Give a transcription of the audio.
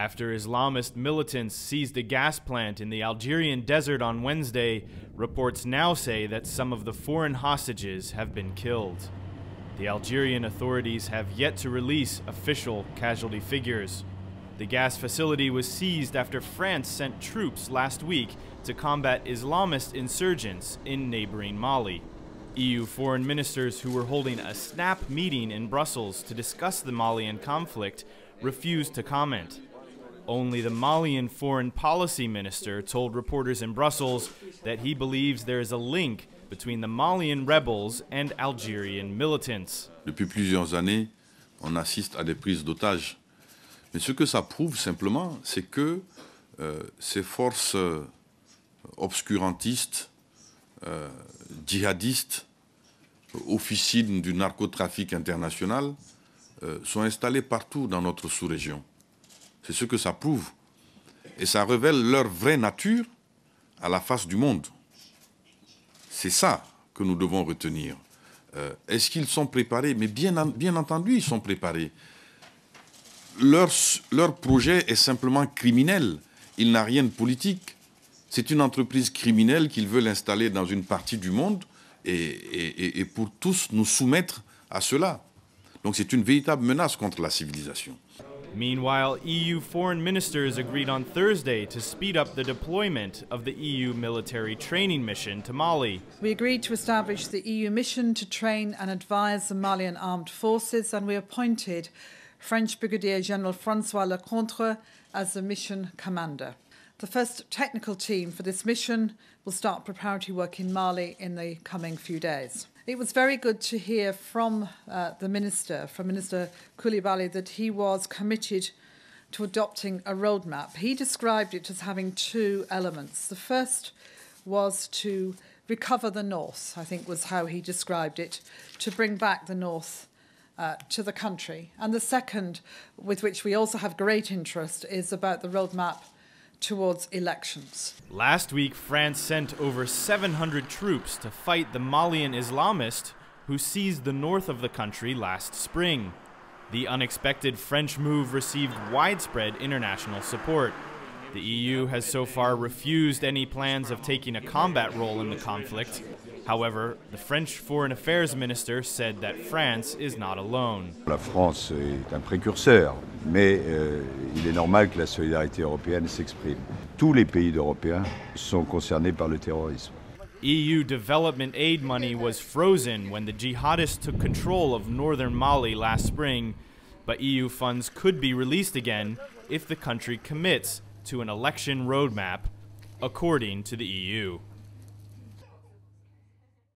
after Islamist militants seized a gas plant in the Algerian desert on Wednesday, reports now say that some of the foreign hostages have been killed. The Algerian authorities have yet to release official casualty figures. The gas facility was seized after France sent troops last week to combat Islamist insurgents in neighboring Mali. EU foreign ministers who were holding a snap meeting in Brussels to discuss the Malian conflict refused to comment. Only the Malian foreign policy minister told reporters in Brussels that he believes there is a link between the Malian rebels and Algerian militants. Depuis plusieurs années, on assiste à des prises d'otages. Mais ce que ça prouve simplement, c'est que ces forces obscurantistes, djihadistes, officines du narcotrafic international, sont installées partout dans notre sous-région. C'est ce que ça prouve. Et ça révèle leur vraie nature à la face du monde. C'est ça que nous devons retenir. Est-ce qu'ils sont préparés? Mais bien entendu, ils sont préparés. Leur projet est simplement criminel. Il n'a rien de politique. C'est une entreprise criminelle qu'ils veulent installer dans une partie du monde et pour tous nous soumettre à cela. Donc c'est une véritable menace contre la civilisation. Meanwhile, EU foreign ministers agreed on Thursday to speed up the deployment of the EU military training mission to Mali. We agreed to establish the EU mission to train and advise the Malian armed forces, and we appointed French Brigadier General François Lecointre as the mission commander. The first technical team for this mission will start preparatory work in Mali in the coming few days. It was very good to hear from Minister Coulibaly, that he was committed to adopting a roadmap. He described it as having two elements. The first was to recover the North, I think was how he described it, to bring back the North to the country. And the second, with which we also have great interest, is about the roadmap towards elections. Last week, France sent over 700 troops to fight the Malian Islamists who seized the north of the country last spring. The unexpected French move received widespread international support. The EU has so far refused any plans of taking a combat role in the conflict. However, the French Foreign Affairs Minister said that France is not alone. La France est un précurseur, mais il est normal que la solidarité européenne s'exprime. Tous les pays européens sont concernés par le terrorisme. EU development aid money was frozen when the jihadists took control of northern Mali last spring, but EU funds could be released again if the country commits to an election roadmap, according to the EU.